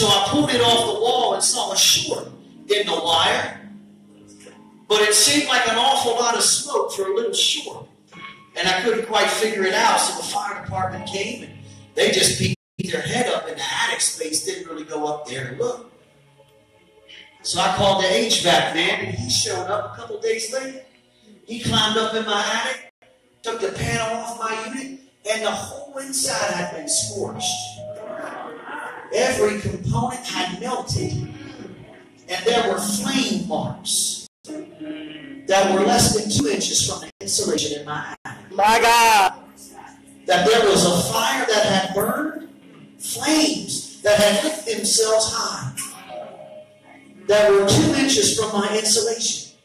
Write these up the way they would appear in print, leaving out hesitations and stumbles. so I pulled it off the wall and saw a short in the wire. But it seemed like an awful lot of smoke for a little short. And I couldn't quite figure it out, so the fire department came, and they just beat their head up in the attic space, didn't really go up there and look. So I called the HVAC man, and he showed up a couple days later. He climbed up in my attic, took the panel off my unit, and the whole inside had been scorched. Every component had melted, and there were flame marks that were less than 2 inches from the insulation in my attic. My God! That there was a fire that had burned, flames that had lit themselves high, that were 2 inches from my insulation.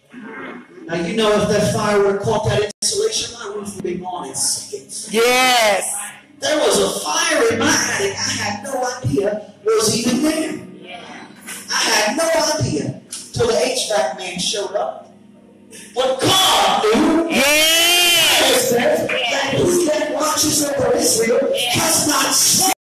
Now, you know, if that fire would have caught that insulation, my roof would be gone in seconds. Yes! There was a fire in my attic I had no idea was even there. Yeah. I had no idea till the HVAC man showed up. But God knew. Yes. That he that watches over Israel has not slept.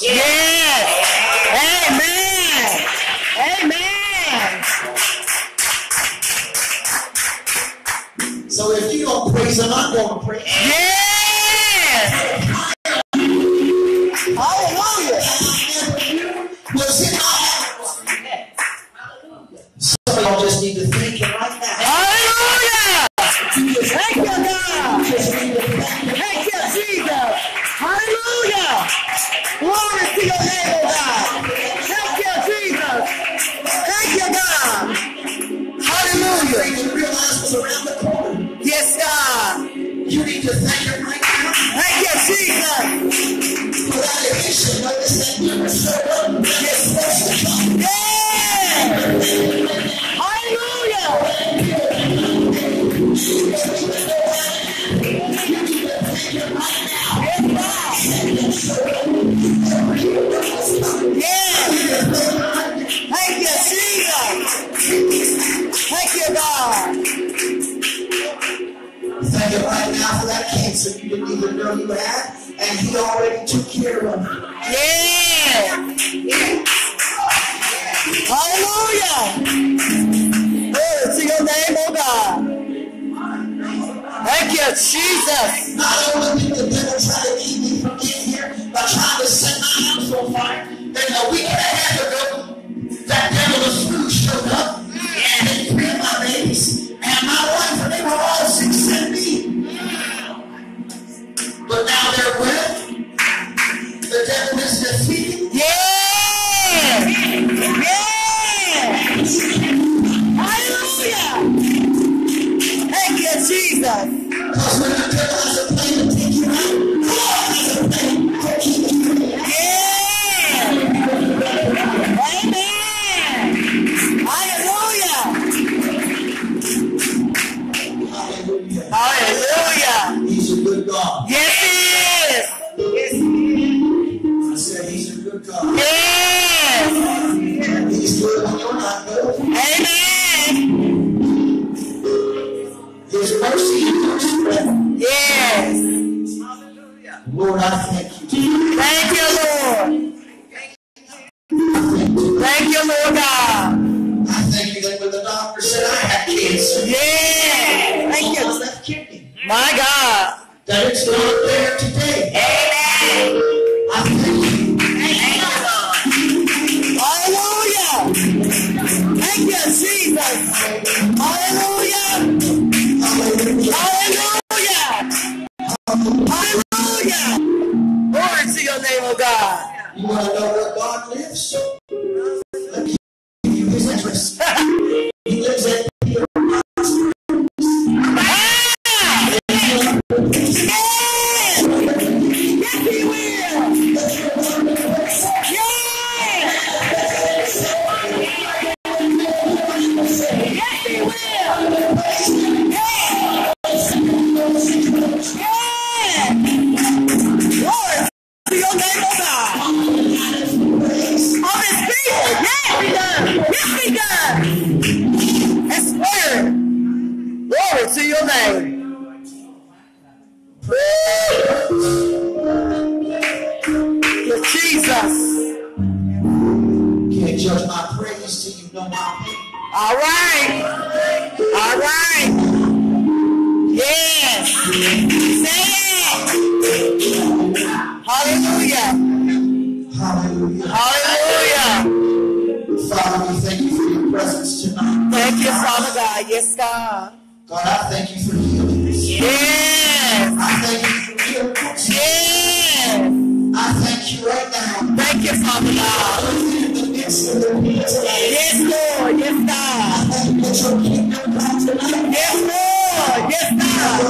Yeah! Jesus. Can't judge my praise till you know my pain. All right. All right. Yes. Say it. Hallelujah. Hallelujah. Hallelujah. Father, we thank you for your presence tonight. Thank you, Father God. Yes, God. God, I thank you for healing. Yes. I thank you for miracles. Yes. I thank you right now. Thank you, Father God. Yes, Lord. Yes, God. I thank you that your kingdom comes tonight. Yes, Lord. Yes, God.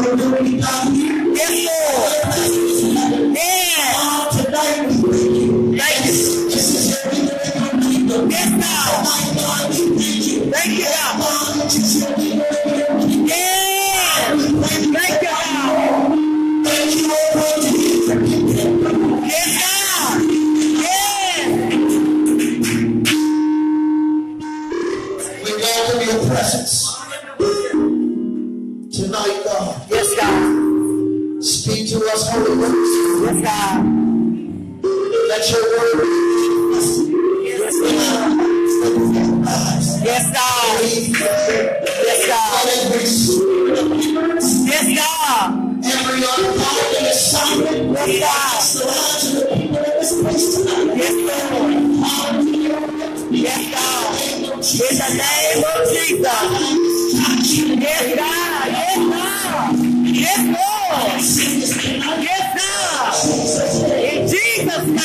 Yes, Lord. Yes. Tonight we thank you. Thank you. This is your kingdom. Yes, God. God, we thank you. Thank you, God. This is your kingdom. Yes. Thank you, God. Thank you, Lord. Tonight, God. Yes, God. Speak to us, Holy Ghost. Yes, God. Let your word be us. Yes, God. Yes, God. Yes, God. Yes, God. Every ungodly assignment. Yes, God. Yes, Lord. Yes, God. In the name of Jesus. Yes, God. Yes, God. Yes, Lord. Yes, God. In Jesus' name.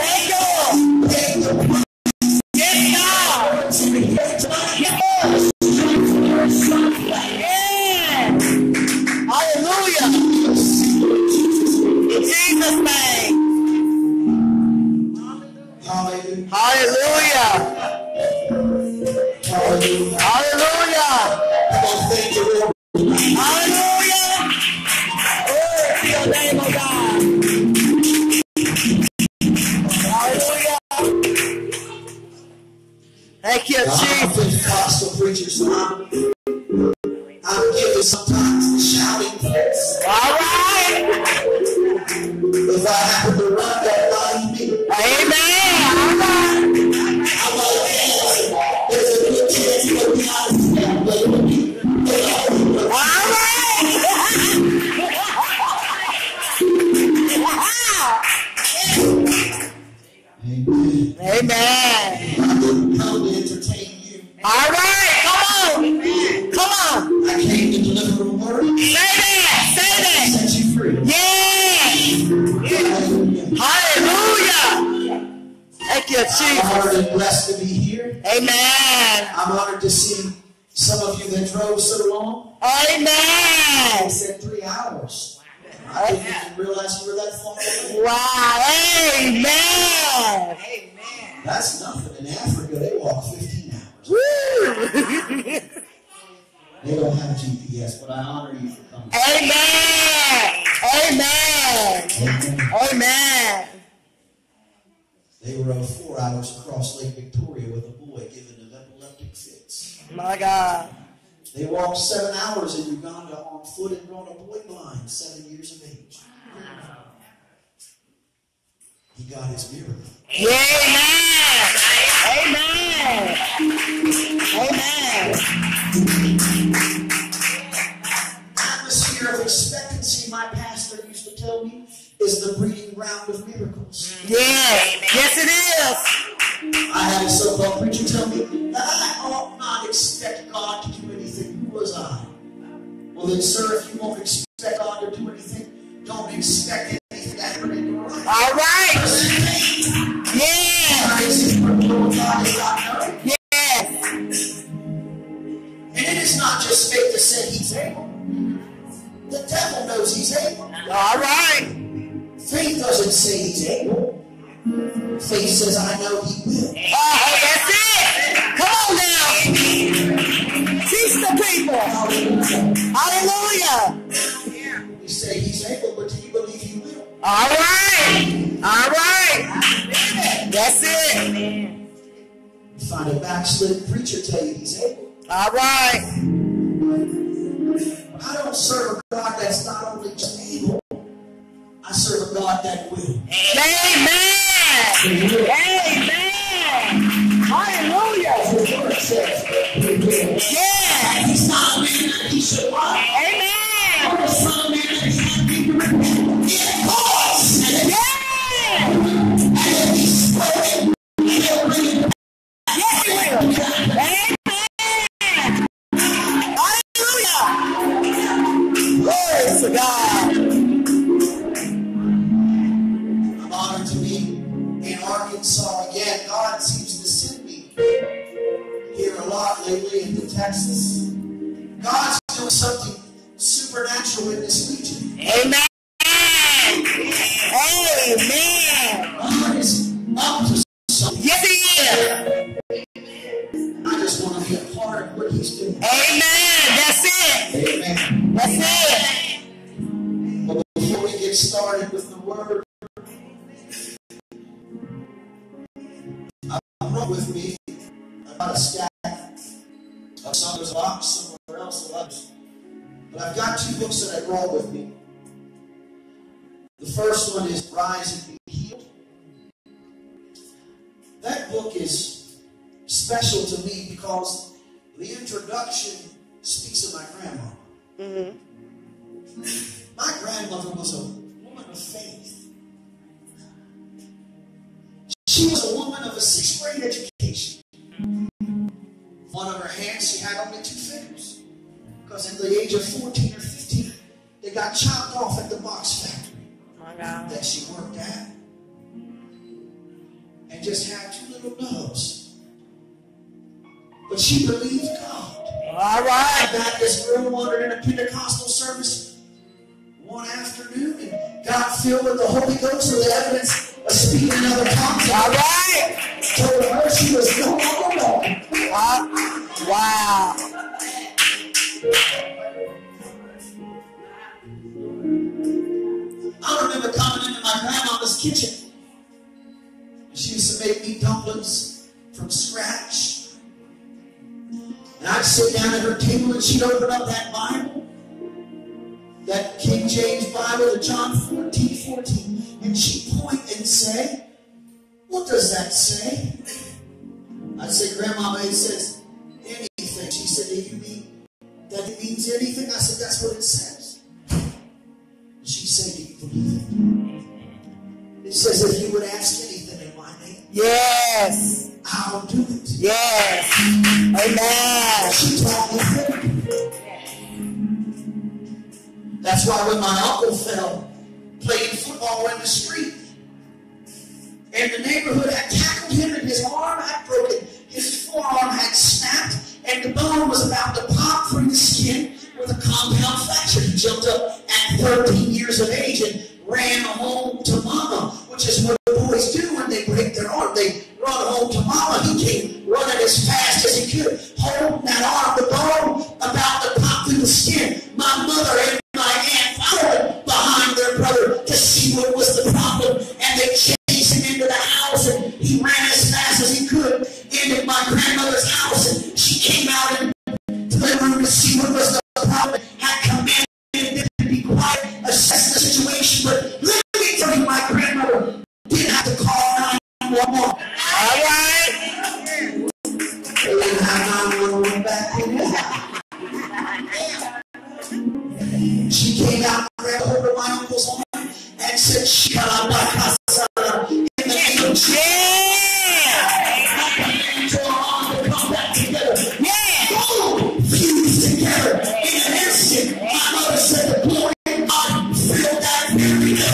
Thank you, Lord. Yes, God. Yes, Lord. Yes. Hallelujah. In Jesus' name. Hallelujah. Hallelujah. Hallelujah. Hallelujah. Glory to your name, oh God. Hallelujah. Thank you, Jesus. I'm giving sometimes shouting fits. All right. If I happen to run that line, amen. Amen. I didn't come to entertain you. All right, come on. Amen. Come on. I came to deliver a word. Say that. Say that. Set you free. Yes. Hallelujah. Hallelujah. Thank you, Jesus. I'm honored and blessed to be here. Amen. I'm honored to see some of you that drove so long. Amen. They said 3 hours. I didn't even realize you were that far away. Wow. Amen. Amen. That's nothing. In Africa, they walk 15 hours. Woo. They don't have GPS, but I honor you for coming. Amen. Amen. Amen. Amen. They were 4 hours across Lake Victoria with a boy given an epileptic fits. My God. They walked 7 hours in Uganda on foot and brought a boy blind, 7 years of age. Wow. He got his miracle. Yeah. Amen. Amen. Amen. Atmosphere of expectancy, my pastor used to tell me, is the breeding ground of miracles. Yeah. Yes, it is. I had a so-called preacher tell me that I ought not expect God to do anything. Who was I? Well then, sir, if you won't expect God to do anything, don't expect anything to happen in your life. All right. Yes. Yes. Yes. And it is not just faith that said he's able. The devil knows he's able. All right. Faith doesn't say he's able. Faith says, I know he will. Oh, that's it. Come on now. Teach the people. Hallelujah. You say he's able, but do you believe he will? All right. All right. That's it. You find a backslid preacher tell you he's able. All right. I don't serve a God that's not only just able, to serve a God that will. Amen. Amen. Hallelujah. That's what the word says. Yeah. And he's not a man that he should lie. Amen. Or the son of man that he should be repentance. Yeah. Cause. Yeah. And if he spoke, he will bring it back. Yes, he will. God. I'm honored to be in Arkansas again. God seems to send me here a lot lately into Texas. God's doing something supernatural in this region. Amen. Amen. God is up to something. Yes, he is. I just want to be a part of what he's doing. Amen. That's it. Amen. That's it. Started with the word. I brought with me about a stack of some. There's a box somewhere else, but I've got two books that I brought with me. The first one is Rise and Be Healed. That book is special to me because the introduction speaks of my grandma. Mm-hmm. My grandmother was a woman of faith. She was a woman of a 6th grade education. One of her hands, she had only 2 fingers. Because at the age of 14 or 15, they got chopped off at the box factory that she worked at. And just had 2 little nubs. But she believed God. All right. That this girl wandered in a Pentecostal service one afternoon and got filled with the Holy Ghost with the evidence of speaking in other tongues. All right. Told her she was no longer alone. Wow. I remember coming into my grandmama's kitchen. She used to make me dumplings from scratch. And I'd sit down at her table and she'd open up that Bible. That King James Bible, John 14:14, and she'd point and say, "What does that say?" I'd say, "Grandmama, it says anything." She said, "Do you mean that it means anything?" I said, "That's what it says." She said, "Do you believe it? It says if you would ask anything in my name, yes, I'll do it." Yes, amen. She taught me. That's why when my uncle fell, playing football in the street, and the neighborhood had tackled him and his arm had broken, his forearm had snapped, and the bone was about to pop through the skin with a compound fracture. He jumped up at 13 years of age and ran home to mama, which is what boys do when they break their arm. They run home to mama. He came running as fast as he could, holding that arm, the bone about to pop through the skin. My mother brother to see what was the problem, and they chased him into the house, and he ran as fast as he could into my grandmother's house, and she came out into the room to see what was the problem, had commanded them to be quiet, assess the situation, but let me tell you, my grandmother didn't have to call 911. All right? They didn't have 911 back then. She came out, grabbed hold of my uncle's arm and said, "Shalabakhasara," in the name of Jesus. I command your arm to come back together. Yeah. Go! Fuse together in an instant. My mother said, "The glory of God filled that very day."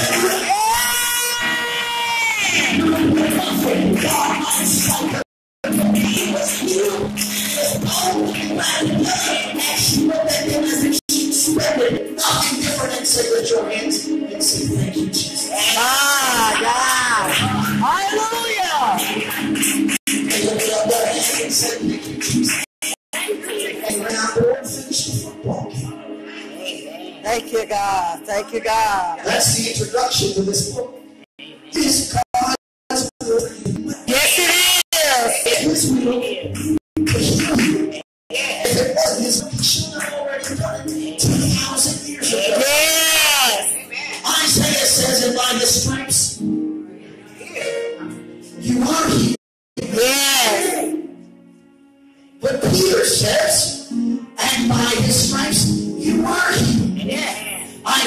God might stop her, but he was healed. And his bone came back together. And she looked at him as if she surrendered. Nothing different than say, "Lift your hands and say, thank you, Jesus." Ah, God. Hallelujah. They lifted up their hands and said, "Thank you, Jesus." And ran out there and finished the football game. Thank you, God. Thank you, God. That's the introduction to this book. This God has word. Yes, it is. His will to heal you. If it wasn't his will, he should have already done it 2,000 years ago. Yes. Isaiah says in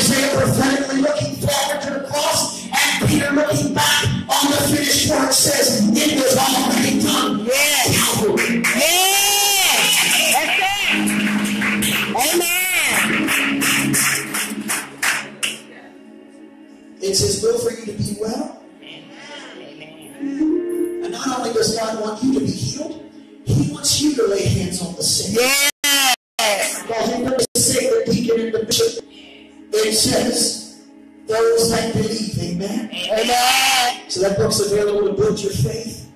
Isaiah prophetically looking forward to the cross, and Peter looking back on the finished work says, it was already done. Yes. Yes. That's it. Amen. It's His will for you to be well. Amen. And not only does God want you to be healed, He wants you to lay hands on the sick. Yes. It says, those that believe, amen? Amen. So that book's available to build your faith.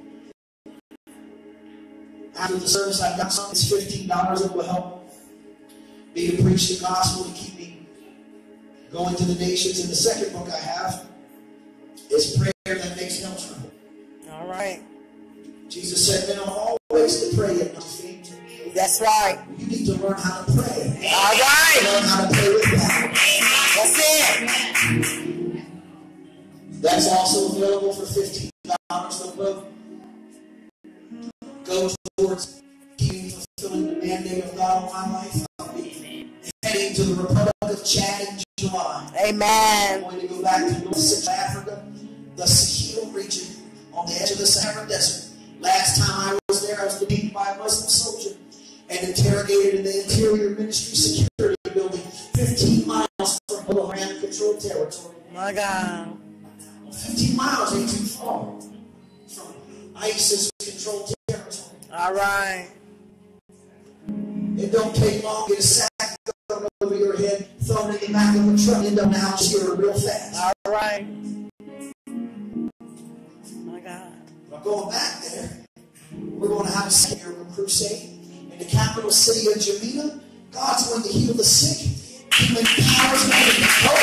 After the service, I've got something that's $15 that will help me to preach the gospel and keep me going to the nations. And the second book I have is Prayer That Makes No Trouble. All right. Jesus said, men are always to pray and not faint. That's right. You need to learn how to pray. All right. Learn how to pray with God. That's it. That's also available for $15. The book goes towards fulfilling the mandate of God on my life. I'll be heading to the Republic of Chad in July. Amen. I'm going to go back to North Central Africa, the Sahel region on the edge of the Sahara Desert. Last time I was there, I was detained by a Muslim soldier and interrogated in the Interior Ministry Security Building, 15 miles from Iran controlled territory. My God. 15 miles ain't too far from ISIS controlled territory. All right. It don't take long. Get a sack thrown over your head, thrown in the back of a truck, end up in the house here real fast. All right. My God. But going back there, we're going to have a Savior crusade. The capital city of Jamaica, God's going to heal the sick. He empowers men to hope.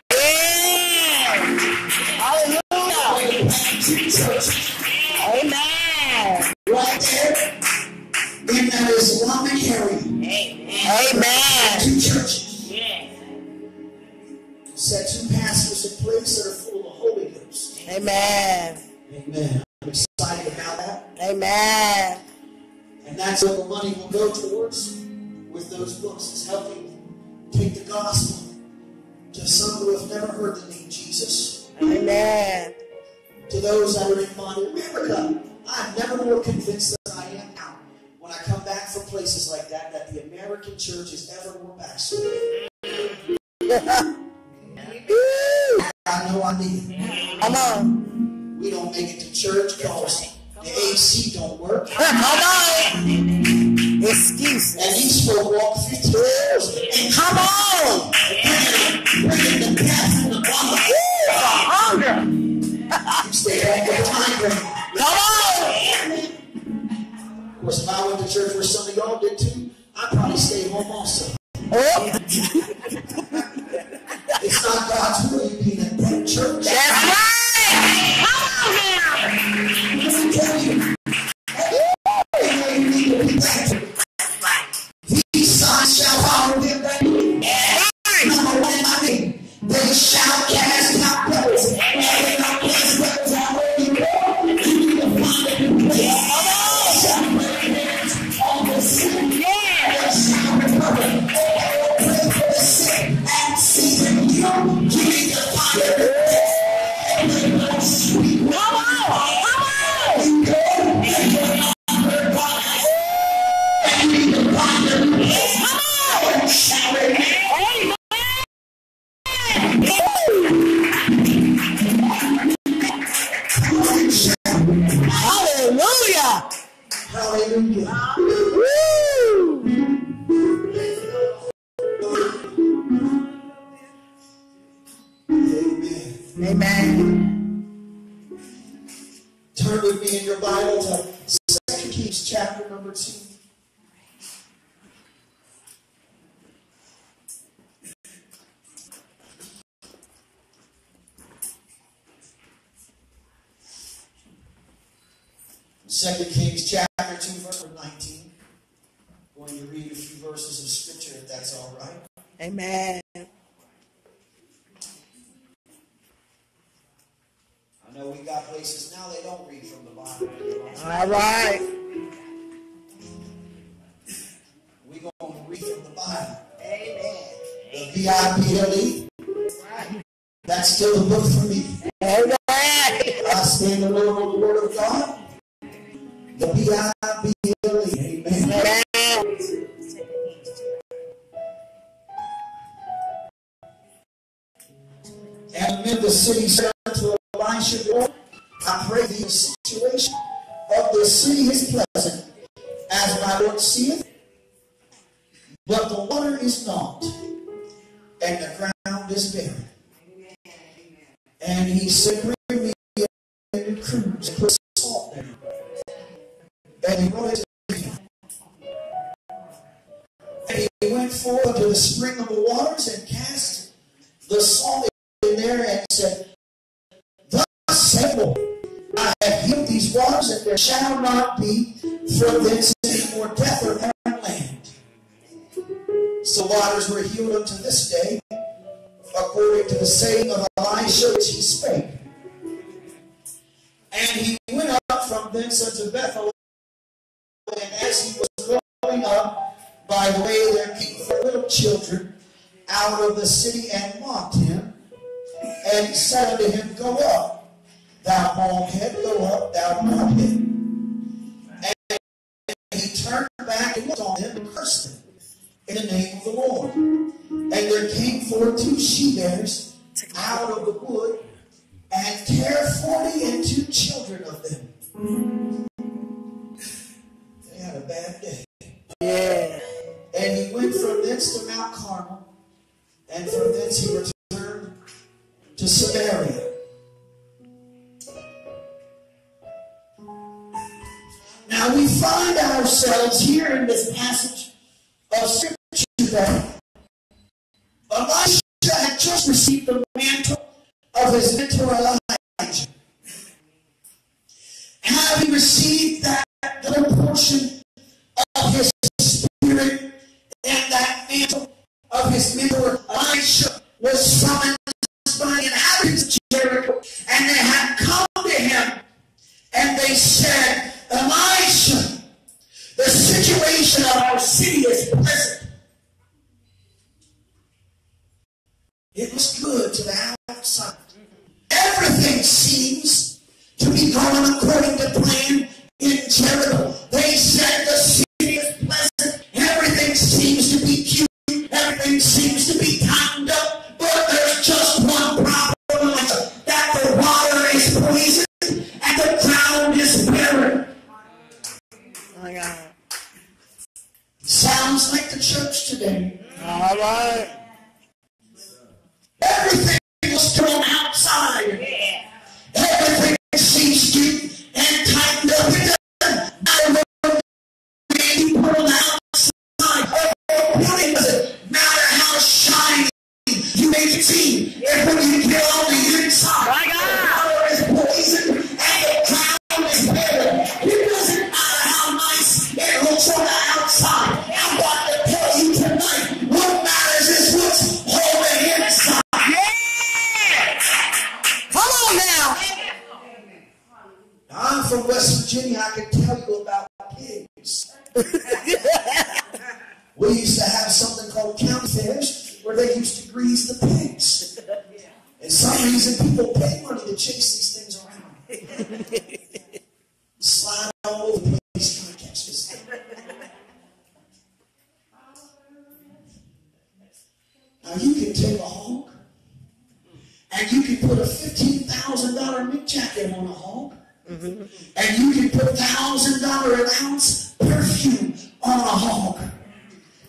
Hallelujah. Amen. Right there in that Islamic area. Amen. Amen. Two churches. Yeah. Set two pastors in place that are full of the Holy Ghost. Amen. Amen. I'm excited about that. Amen. And that's what the money will go towards with those books. It's helping take the gospel to some who have never heard the name Jesus. Amen. To those that are in modern America. I'm never more convinced than I am now when I come back from places like that, that the American church is ever more backslidden. I know I need it. Come on. We don't make it to church because the AC don't work. Come on. Excuse me. And these folk walk 50 years. And come on. Bringing the death and the bottom. The hunger. You stay back at the time. Come on. Of course, if I went to church where some of y'all did too, I'd probably stay home also. Oh. It's not God's will you be in a dead church. That's right. Come on, man. These signs shall follow them that believe. Number one, I mean, they shall cast out devils. And they shall cast devils out where you go. You need to find a new place. They shall lay hands on the sick. They shall recover. They will pray for the sick and see them healed. You need to find a new place. They will sweep away. Come on! Come on! Hallelujah! Hallelujah! Woo! Amen. Amen. Turn with me in your Bible to 2 Kings chapter number 2. Kings chapter 2 verse 19. I'm going to read a few verses of scripture if that's all right. Amen. I know we got places now they don't read from the Bible. All right. We're going to read from the Bible. Amen. The B-I-B-L-E. That's still a book for me. Amen. I stand alone on the word of God. The B-I-B-L-E. Amen. Amen. And then the city said to Elisha, I pray the situation of the city is pleasant, as my Lord seeth, but the water is not, and the ground is barren. And he said, bring me a cruise and put salt there. And he brought it to him. And he went forward to the spring of the waters and cast the salt in there and said, thus saith the Lord, I have healed these waters, and there shall not be from thence any more death upon the land. So waters were healed unto this day, according to the saying of Elisha which he spake. And he went up from thence unto Bethel, and as he was going up, by the way there came four little children out of the city and mocked him, and he said unto him, go up, thou bald head, go up, thou bald head. And he turned back and looked on him and cursed him in the name of the Lord. And there came forth two she-bears out of the wood, and bare 42 children of them. They had a bad day. Yeah. And he went from thence to Mount Carmel, and from thence he returned to Samaria. Now we find ourselves here in this passage of Scripture that Elisha had just received the mantle of his mentor Elijah. Having received that little portion of his spirit and that mantle of his mentor, Elisha was summoned by the inhabitants of Jericho, and they had come to him and they said, Elisha, the situation of our city is pleasant. It looks good to the outside. Everything seems to be going according to plan in Jericho. They said the city is pleasant. Everything seems to be cute. Everything seems to be timed up. But there's just one problem, that the water is poisoned and the ground is barren. Oh my God. Sounds like the church today. All right. Everything was thrown outside. Yeah. Everything seems cute and tightened up. It doesn't matter what you put on the outside. It doesn't matter how shiny you make it seem. If when you get on the inside, my God, the water is poison and the ground is barren. It doesn't matter how nice it looks on the outside. I'm about to tell you tonight, what matters is what's on the inside. Yeah! Come on now! Now I'm from West Virginia, I can tell you about pigs. We used to have something called county fairs where they used to grease the pigs. And some reason people pay money to chase these things around. Slide all over the place trying to catch this thing. Now you can take a hog and you can put a $15,000 meat jacket on a hog, and you can put $1,000 an ounce perfume on a hog,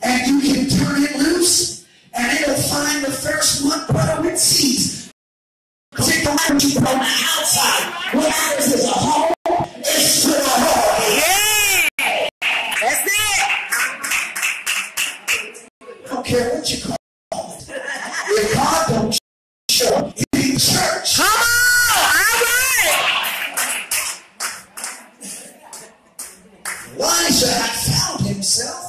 and you can turn it loose and it'll find the first one butter it sees. Take the light you put on the outside. What matters is a hole. It's to the hole. Yeah! That's it! I don't care what you call it. If God don't show up, you need church. Come on! All right! Elijah had found himself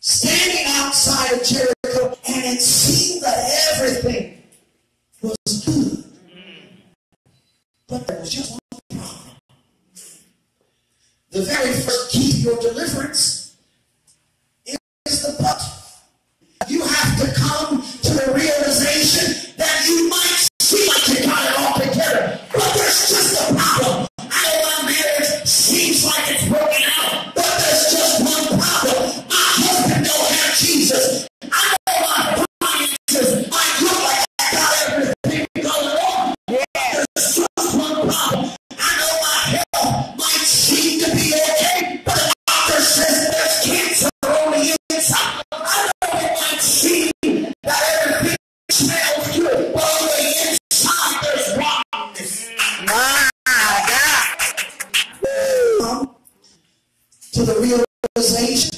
standing outside of Jericho, and it seemed that everything was good, but there was just one problem. The very first key to your deliverance is the but. You have to come to the realization that you might realization,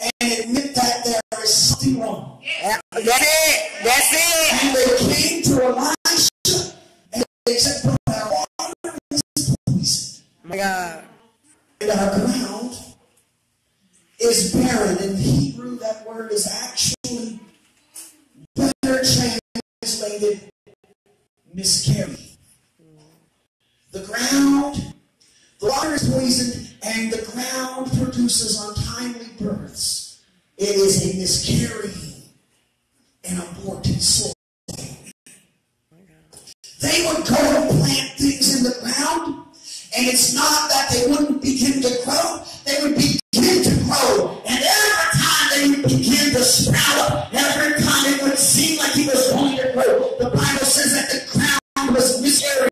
and admit that there is something wrong. That's it. That's it. And they came to Elisha, and they said, "Brother, our water is poisoned. My God. And our ground is barren." In Hebrew, that word is actually better translated miscarry. The ground, the water is poisoned, and the ground produces untimely births. It is a miscarrying and aborted soil. They would go and plant things in the ground, and it's not that they wouldn't begin to grow. They would begin to grow, and every time they would begin to sprout up, every time it would seem like he was going to grow. The Bible says that the ground was miscarried.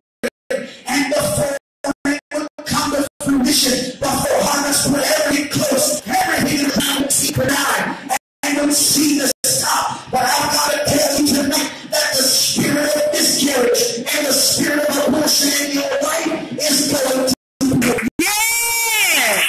And before it would come to fruition, before harvest would ever get close, everything in the ground would see die and would see the stop. But I've got to tell you tonight that the spirit of miscarriage and the spirit of abortion in your life is going to be. Yeah!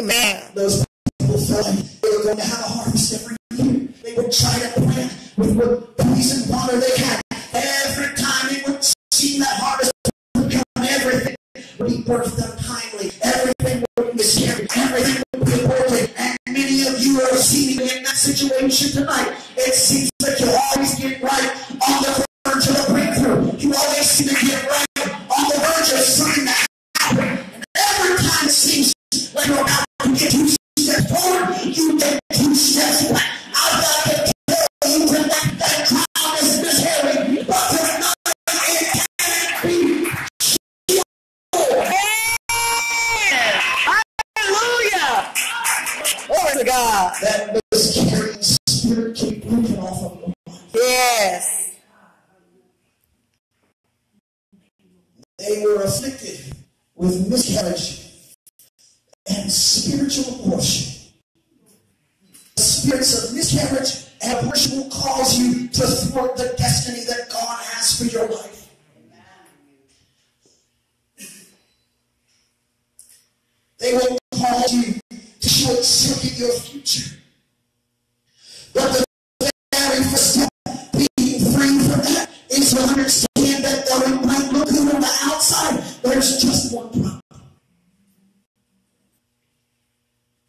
Amen. Those people felt like they were going to have a harvest every year. They would try to plant with what poison water they had. Every time it would seem that harvest would come, everything would be birthed untimely. Everything would be miscarried. Everything would be aborted. And many of you are seemingly in that situation tonight. It seems that you always get right on the verge of a breakthrough. You always seem to get right on the verge of something that happened. And every time it seems like you're about to get 2 steps forward, you get 2 steps back. I've got to get that cloud is miscarrying, but they're not, it can't be cured. Hallelujah! Glory to God. That miscarrying spirit keep moving off of them. Yes. They were afflicted with miscarriage and spiritual abortion. The spirits of miscarriage and abortion will cause you to thwart the destiny that God has for your life. Amen. They will cause you to short-circuit your future. But the very first step, being free from that, is to understand that though it might look good on the outside, there's just one problem.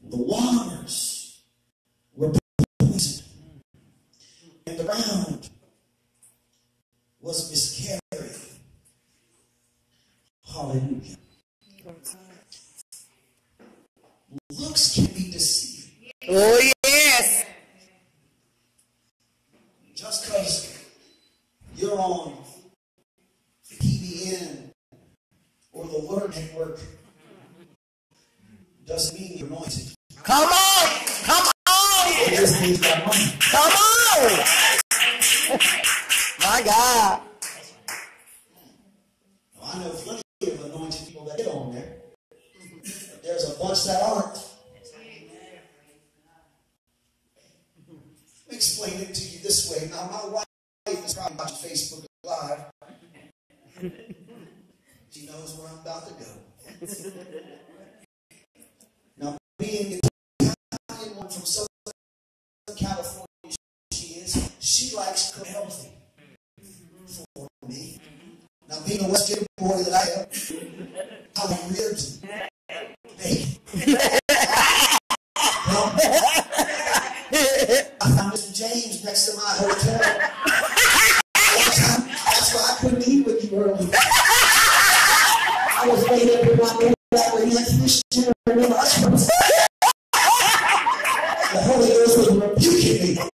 The waters were poisoned. And the ground was miscarried. Hallelujah. Looks can be deceiving. Oh, yes. Just because you're on PBN or the Word Network doesn't mean you're anointed. Come on! Come on! Come on! My God. Now, I know plenty of anointed people that get on there, but there's a bunch that aren't. Let me explain it to you this way. Now, my wife is probably watching Facebook Live. She knows where I'm about to go. Now, being the one from Southern California, she likes to cook healthy for me. Now, being a West Indian boy that I am, I like ribs and bacon. I found Mr. James next to my hotel. That's why I couldn't eat with you earlier. I was waiting for my baby that way. He like, this shit, the Holy Ghost was rebuking me.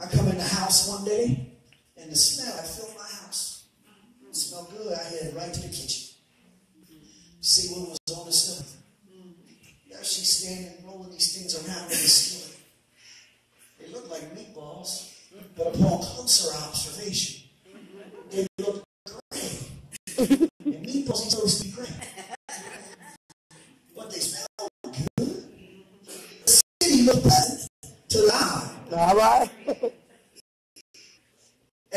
I come in the house one day, and the smell, I filled my house. It smelled good. I headed right to the kitchen. See what was on the stove. Now she's standing, rolling these things around in the skillet. They looked like meatballs, but upon closer observation, they looked gray. And meatballs are supposed to be gray. But they smelled good.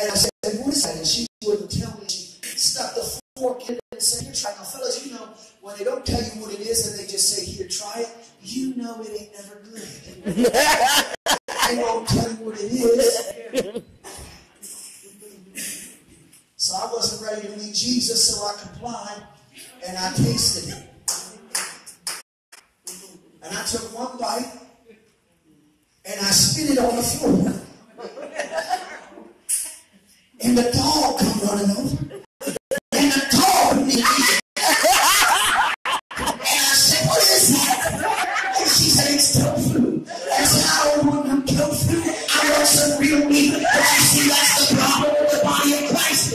And I said, what is that? And she wouldn't tell me. She stuck the fork in it and said, here, try it. Now, fellas, you know, when they don't tell you what it is and they just say, here, try it, you know it ain't never good. They won't tell you what it is. So I wasn't ready to meet Jesus, so I complied, and I tasted it. And I took one bite, and I spit it on the floor. And the dog come running over. And the dog put me in. And I said, what is that? And she said, it's tofu. I said, I don't want no tofu. I want some real meat. And I see that's the problem with the body of Christ.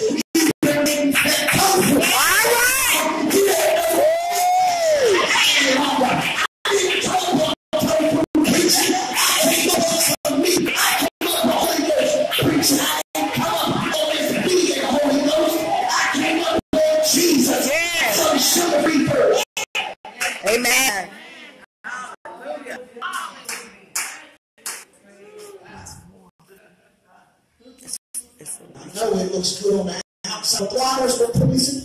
Amen. I know it looks good on the outside. The waters were poisoned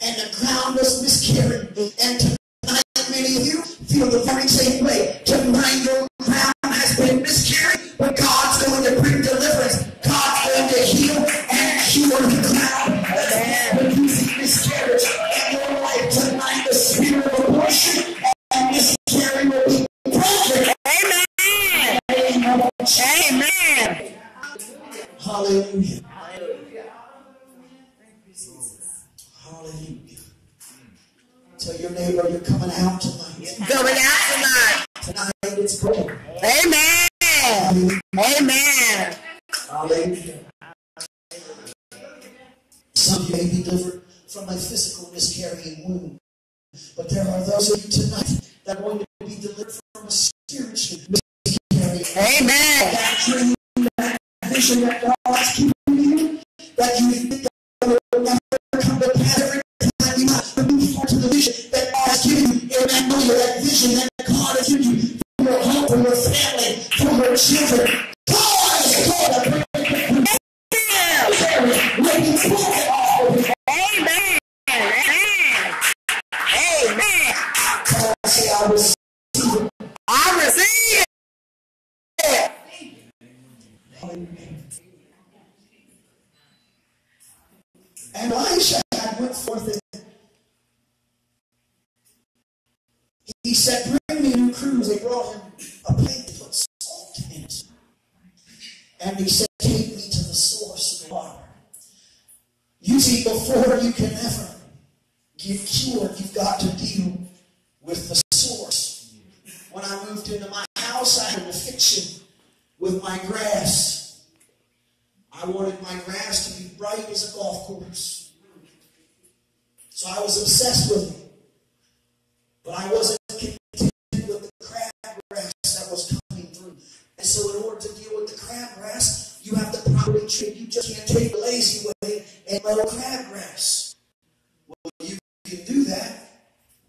and the ground was miscarried. And tonight, many of you feel the very same way. Tonight, your ground has been miscarried, but God's going to bring deliverance. God's going to heal and cure the ground. Amen. When you see miscarriage in your life tonight, the spirit of and this carry will be perfect. Amen. Amen. Amen. Hallelujah. Hallelujah. Hallelujah. Tell your neighbor you're coming out tonight. Coming out tonight. Tonight it's going. Amen. Hallelujah. Amen. Hallelujah. Some of you may be delivered from a physical miscarrying wound. But there are those of you tonight that are going to be delivered from a spiritual miscarriage. Amen. That dream, that vision that God has given you, that you think that will never come to pass every time you have moved forward to the vision that God has given you. And that know that vision that God has given you for your home, for your family, for your children. God is going to bring it. Amen. I receive it. I receive it. And Elisha went forth and he said, bring me new crews. They brought him a plate to put salt in it. And he said, take me to the source of water. You see, before you can ever get cured, you've got to deal with the source. When I moved into my house, I had an affliction with my grass. I wanted my grass to be bright as a golf course. So I was obsessed with it. But I wasn't content with the crabgrass that was coming through. And so in order to deal with the crabgrass, you have to properly treat. You just can't take the lazy way and mow crabgrass. Well, you can do that.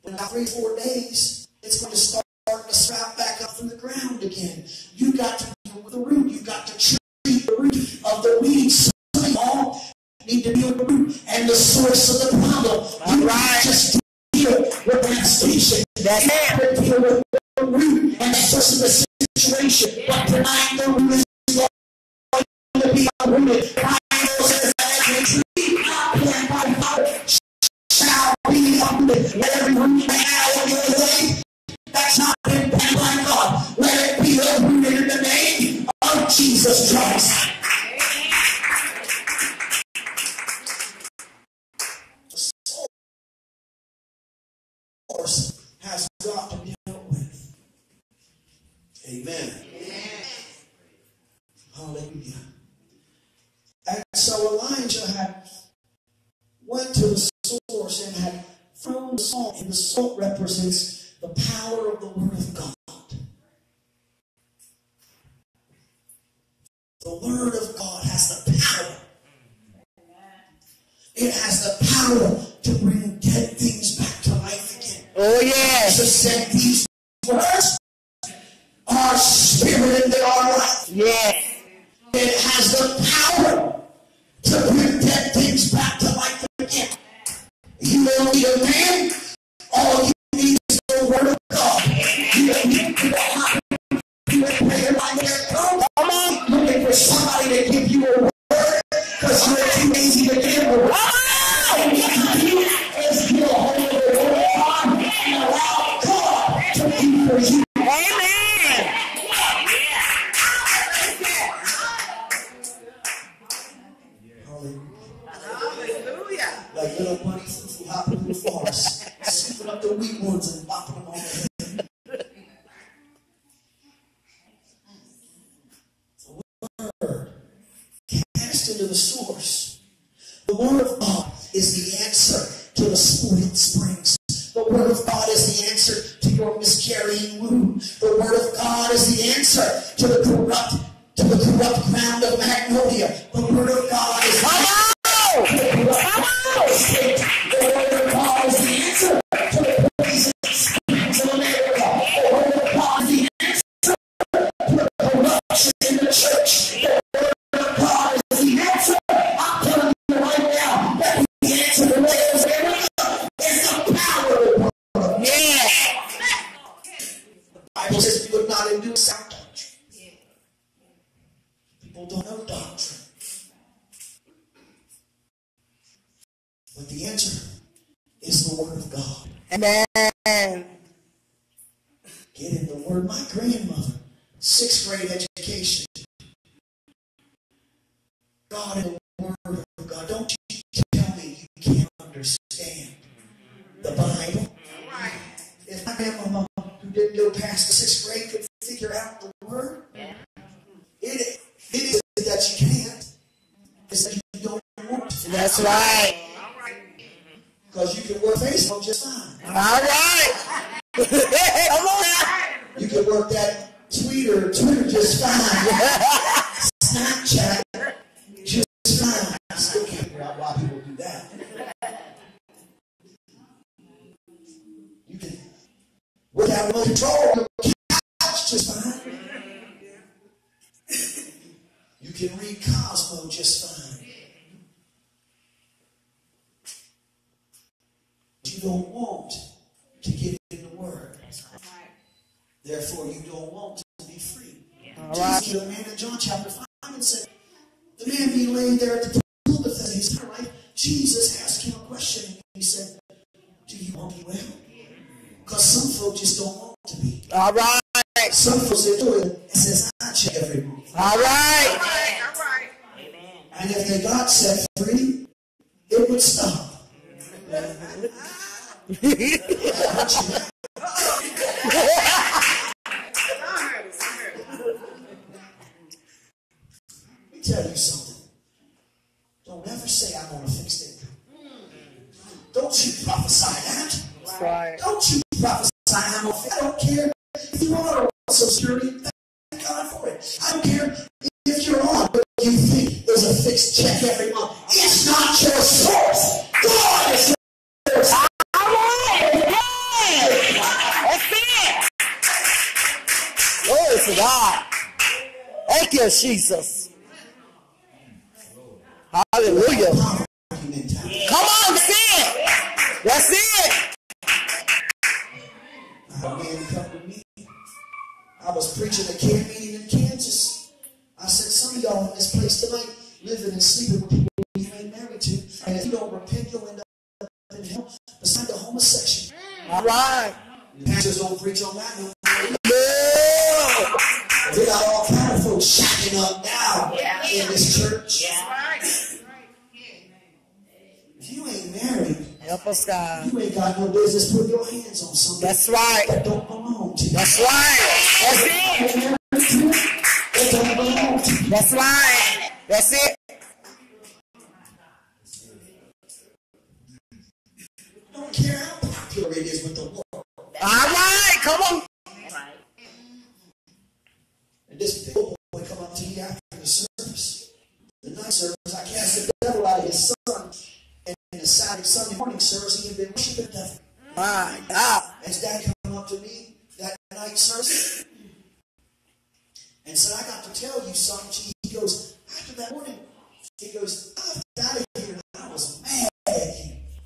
In about 3 or 4 days, it's going to start to sprout back up from the ground again. You've got to deal with the root. You've got to treat the root of the weeds. So you all need to deal with the root and the source of the problem. You right. Just deal with that station. You have to deal with the root and the source of the situation. But tonight, the root is going to be uprooted. Every root that out of your way that's not been planted by God, let it be uprooted in the name of Jesus Christ. The source has got to be dealt with. Amen. Hallelujah. And so Elijah had went to the source and had thrown the salt, and the salt represents the power of the Word of God. The Word of God has the power. It has the power to bring dead things back to life again. Oh yeah! Jesus said these words are spirit and they are life. Yeah. It has the power need a man. All you need is the word of God. You don't need to hide. You don't pray like that. Come on. Looking for somebody to give you a word because you're too lazy to give a word. Let's get a hold of the word of God and allow God to be for you. Amen. Hallelujah. Like little bunnies. Hopping in the forest, scooping up the weak ones and bopping them on the head. The word cast into the source. The word of God is the answer to the spoiled springs. The word of God is the answer to your miscarrying womb. The word of God is the answer to the corrupt ground of Magnolia. The word of God is the answer. Amen. Get in the word. My grandmother, 6th grade education. God and the word of God. Don't you tell me you can't understand the Bible. Right. If my grandmama who didn't go past the 6th grade could figure out the word, yeah. It is that you can't. It's that you don't want to. That's right. Because you can work Facebook just fine. All right. Come on. You can work that Twitter just fine. Snapchat just fine. I still can't figure out why people do that. You can work out no control on your couch just fine. You can read Cosmo just fine. You don't want to get in the word. Therefore, you don't want to be free. Yeah. Jesus, the man in John chapter 5 and said, the man being laid there at the pool of his life, Jesus asked him a question. He said, do you want to be well? Because some folk just don't want to be. All right. Some folks they do it and says, I check every month. All right. All right. Amen. And if they got set free, it would stop. Let me tell you something. Don't ever say I'm gonna fix it. Don't you prophesy that. Right. Don't you prophesy I'm gonna fix it. I don't care if you are on Social Security, thank God for it. I don't care if you're on what you think there's a fixed check every month. It's not your source. God is your source. God. Thank you, Jesus. Hallelujah. Come on, see it. That's it. A man come to me. I was preaching a camp meeting in Kansas. I said, some of y'all in this place tonight living and sleeping with people you ain't married to. And if you don't repent, you'll end up in hell beside the homosexual. All right. The pastors don't preach on that no. We got all kinds of folks shacking up now in this church. Yeah. Right. If you ain't married, help us God. You ain't got no business putting your hands on something. That's right. That don't belong to you. That's right. That's it. That don't belong to you. That's right. That's it. I don't care how popular it is with the world. All right, come on. This old boy come up to me after the service, the night service. I cast the devil out of his son, and in the Sunday morning service, he had been worshiping the devil. My God! And his dad come up to me that night service and said, "I got to tell you something." He goes, "After that morning, he goes, I was out of here and I was mad at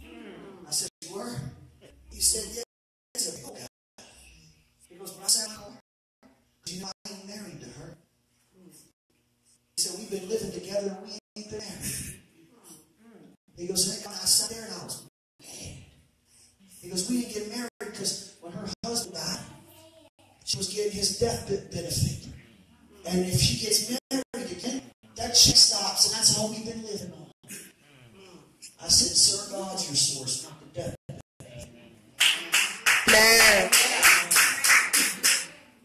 you." I said, "You were?" He goes, thank God I sat there and I was mad. He goes, we didn't get married because when her husband died, she was getting his death benefit. And if she gets married again, that chick stops, and that's all we've been living on. I said, sir, God's your source, not the devil. Yeah.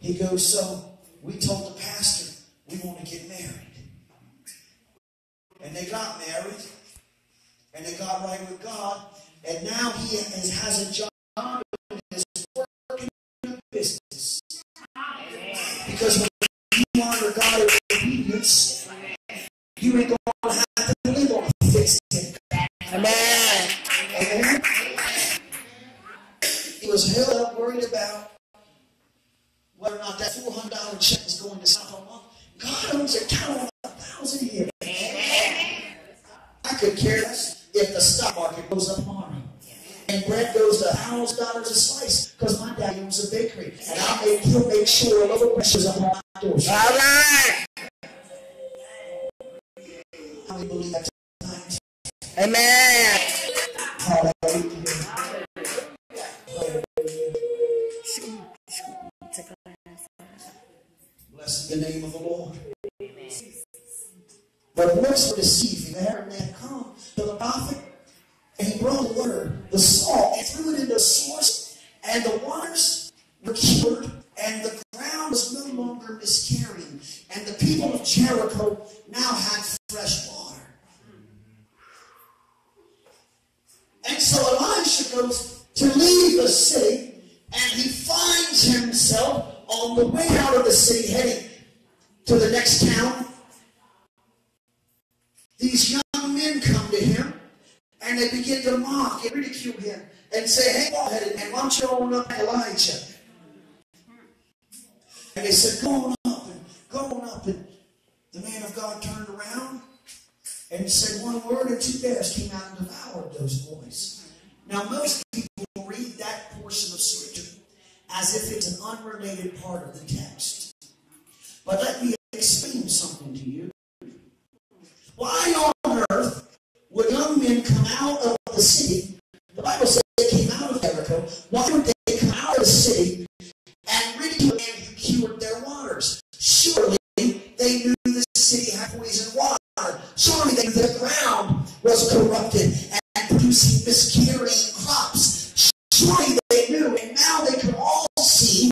He goes, so we told the pastor we want to get married. And they got married, and they got right with God, and now he has a job and is working in business. Because when you honor God in obedience, you ain't going to have to live on fixed income. Amen. Amen. He was held up worried about whether or not that $400 check was going to stop a month. God owns a count of 1,000 a year. I could care less if the stock market goes up tomorrow and bread goes to $1,000 a slice because my daddy owns a bakery and he'll make sure low pressures on my doors. All right. How do you believe that tonight? Amen. Bless the name of the Lord. Amen. But words were deceiving. The Arab man come to the prophet, and he brought the word, the salt, and threw it into the source, and the waters were cured, and the ground was no longer miscarrying. And the people of Jericho now had fresh water. And so Elisha goes to leave the city, and he finds himself on the way out of the city, heading to the next town. These young men come to him, and they begin to mock and ridicule him, and say, hey, bald headed man, why don't you own up to Elijah? And they said, go on up, and go on up. And the man of God turned around, and he said, one word and two bears came out and devoured those boys. Now, most people read that portion of Scripture as if it's an unrelated part of the text. But let me explain something to you. Why on earth would young men come out of the city? The Bible says they came out of Jericho. Why would they come out of the city and ridicule a man who cured their waters? Surely they knew the city had poison water. Surely they knew the ground was corrupted and producing miscarrying crops. Surely they knew, and now they could all see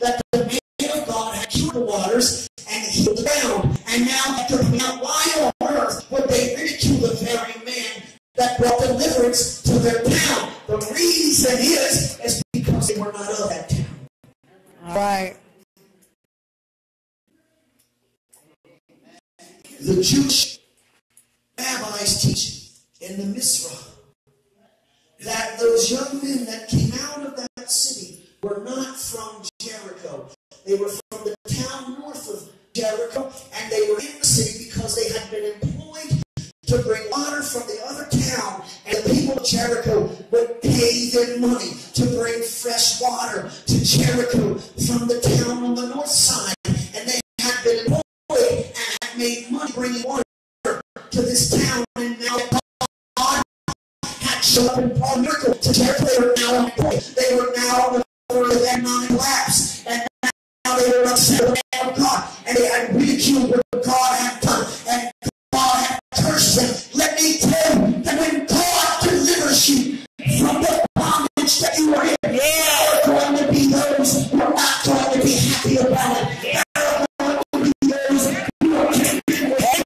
that the man of God had cured the waters and healed the ground. And now they could not. Why on earth would they ridicule the very man that brought deliverance to their town? The reason is because they were not of that town. All right. The Jewish rabbis teach in the Misrah that those young men that came out of that city were not from Jericho. They were from the town north of Jericho, and they were in the city because they had been employed to bring water from the other town, and the people of Jericho would pay them money to bring fresh water to Jericho from the town on the north side, and they had been employed and had made money bringing water to this town, and now God had shown up and brought a miracle to Jericho. They were now on the point. They were now on the border of economic collapse, and now they were upset. God, and they had ridiculed what God had done, and God had cursed them. Let me tell you that when God delivers you from the bondage that you are in, there are going to be those who are not going to be happy about it. There are going to be those who are content with it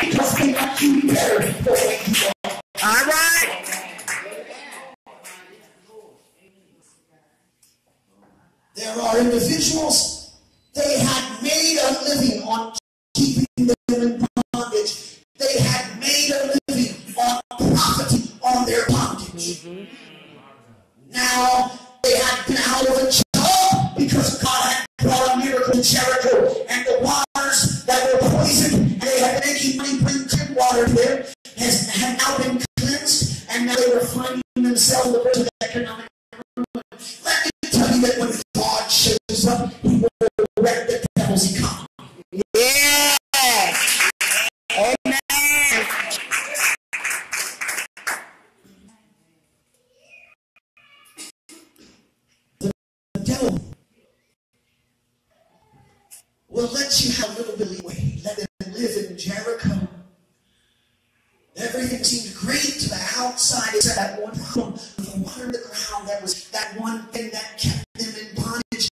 because they want you better than you are. All right. There are individuals. They had made a living on keeping them in bondage. They had made a living on profiting on their bondage. Now, they had been out of a job because God had brought a miracle in Jericho, and the waters that were poisoned, and they had been making money bring good water there, had now been cleansed, and now they were finding themselves the verge of economic ruin. Let me tell you that when God shows up, he will wreck the devil's economy. Yeah. Amen. will let you have a little bit of leeway. He let them live in Jericho. Everything seemed great to the outside, except that one problem with the water in the ground. That was that one thing that kept them in bondage,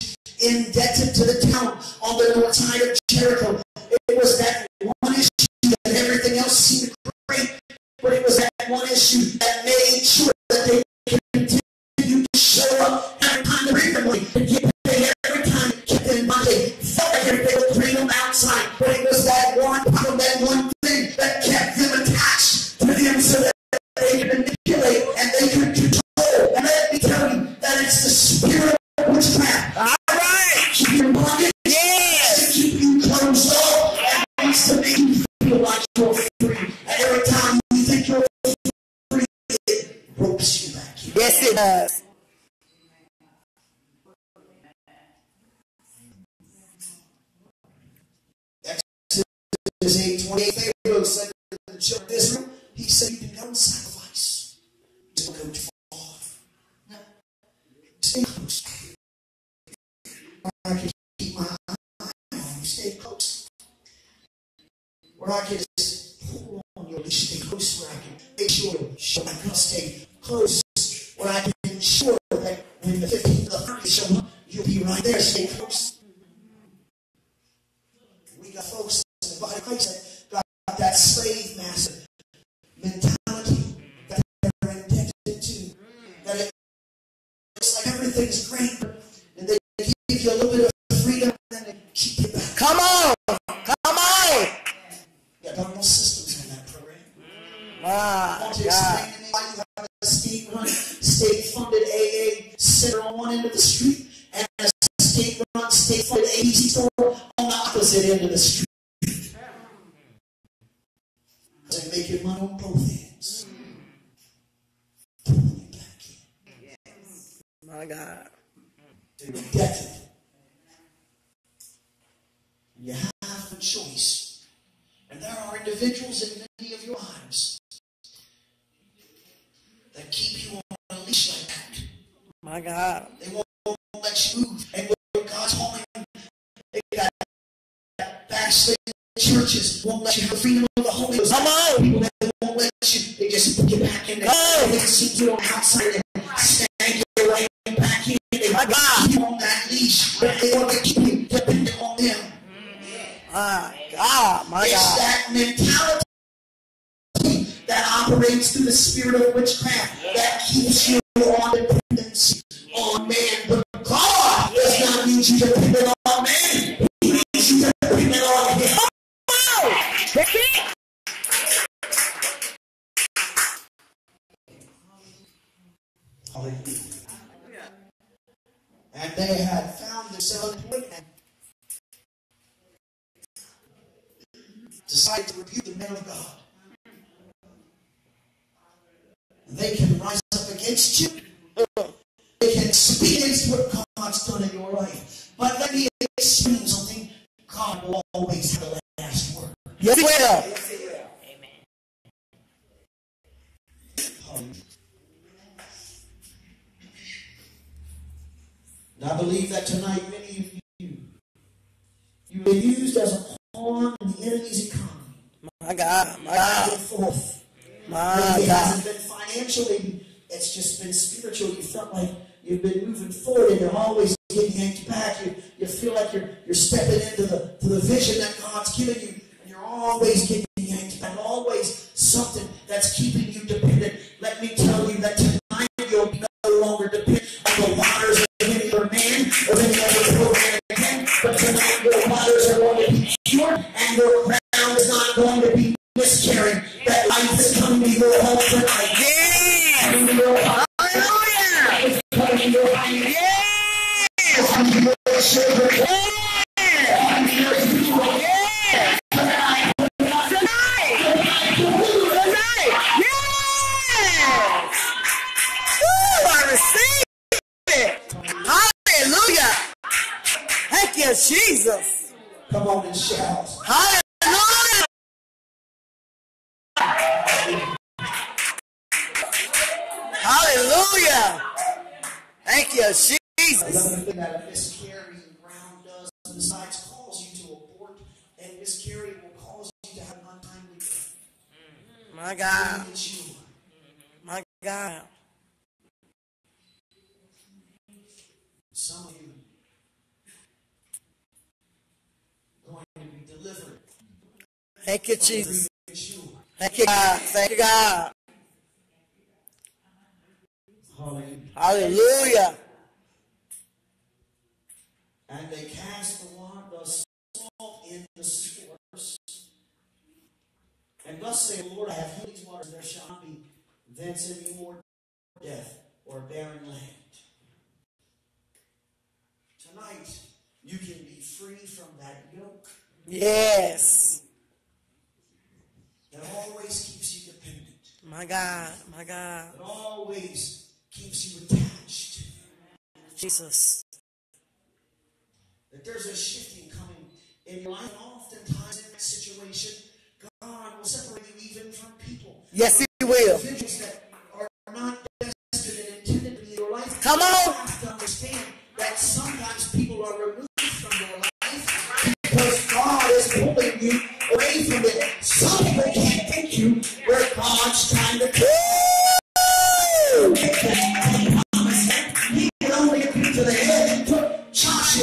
indebted to the town on the north side of Jericho. It was that one issue that everything else seemed great, but it was that one issue that made sure that they continued to show up every time they randomly and get paid every time they kept them in bondage. Felt like if they would bring them outside, but it was that one problem, that one thing that kept them attached to them so that they could manipulate and they could control. And let me tell you that it's the spirit of witchcraft. All right. Keep you in bondage. Yes. To keep you closed off. And it wants to make you feel like you're free. And every time you think you're free, it ropes you back in. Yes, it does. Exodus 8:28, Pharaoh said to the children of Israel, he said, you can go and sacrifice. Don't go too far. No. Stay close. Where I can keep my eye on you, stay close. Where I can just pull on you, stay close. Where I can make sure I can stay close. Where I can ensure that when the 15th or the 30th show up, you'll be right there, stay close. We got folks in the body of Christ that got that slave master mentality that they're indebted to. That it looks like everything's great, and they give you a little bit of freedom, and they keep you back. Come on! Come on! Yeah, got no systems in that program. Wow. You have a state-run, state-funded AA center on one end of the street, and a state-run, state-funded AEC store on the opposite end of the street. And make your money on both ends. Pulling you back in. Yes. My God. You're indebted. You have a choice. And there are individuals in many of your lives that keep you on a leash like that. My God. They won't let you move. And with God's holding, they got backslid. Churches won't let you have freedom of the Holy Ghost. Come on! People that won't let you, they just put you back in there. They see you on the outside and stand your way back in. They want to keep you on that leash, but they want to keep you dependent on them. My God, my God. It's that mentality that operates through the spirit of witchcraft that keeps you on dependency on man. But God does not need you dependent on man. He needs you dependent on him. And they had found themselves and decided to rebuke the men of God. They can rise up against you. They can speak against what God's done in your life. But let me explain something. God will always have the last word. Yes, he will. Amen. And I believe that tonight many of you were used as a pawn in the enemy's economy. My God, my God. And forth. My God. It hasn't been financially, it's just been spiritual. You felt like you've been moving forward and you're always getting yanked back. You feel like you're stepping into the vision that God's given you. And you're always getting yanked back. Always something that's keeping you dependent. Let me tell you that tonight you'll be no longer dependent on the waters man or any other program again, but tonight your waters are going to be pure and your crown is not going to be miscarried. That life is coming to your home tonight. Yeah! Hallelujah! It's coming to your home. Yeah! It's coming to your children. Yeah! It's coming to your people. Yeah! Tonight! Tonight! Tonight! Yeah! Woo! I receive it! Hallelujah. Thank you, Jesus. Come on and shout. Hallelujah. Hallelujah. Thank you, Jesus. Another thing that a miscarrying ground does, besides calls you to a miscarry will cause you to have an untimely birth. My God. My God. Some of you are going to be delivered. Thank you, Jesus. Thank you, God. Thank you, God. Hallelujah. Hallelujah. And they cast the salt in the source. And thus say, Lord, I have healed these waters, and there shall not be thence any more death or barren land. Tonight, you can be free from that yoke. Yes. That always keeps you dependent. My God, my God. That always keeps you attached. Jesus. That there's a shifting coming in your life. Oftentimes in that situation, God will separate you even from people. Yes, He will. Individuals that are not destined and intended to be in your life. Come on. You have to understand that sometimes people are removed from your life because God is pulling you away from it. Some people can't take you where God's trying to go. He can only get you to the head and took Joshua.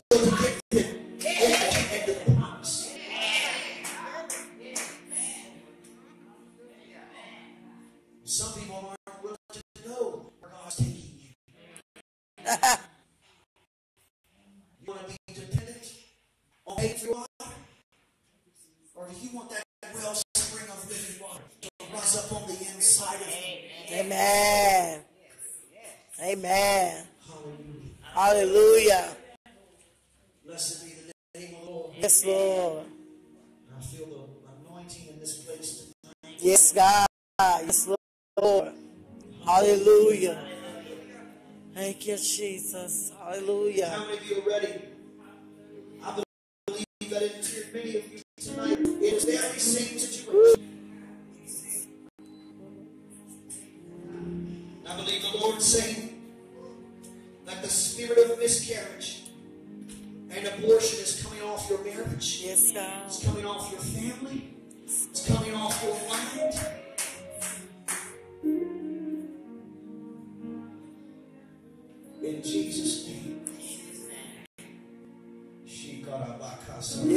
Amen. Amen. Hallelujah. Hallelujah. Blessed be the name of the Lord. Yes, Lord. I feel the anointing in this place tonight. Yes, God. Yes, Lord. Hallelujah. Thank you, Jesus. Hallelujah. How many of you are ready? I believe that it's here, many of you tonight. It is every same situation. I believe the Lord saying that the spirit of miscarriage and abortion is coming off your marriage. Yes, God. It's coming off your family. It's coming off your mind. In Jesus' name. She got a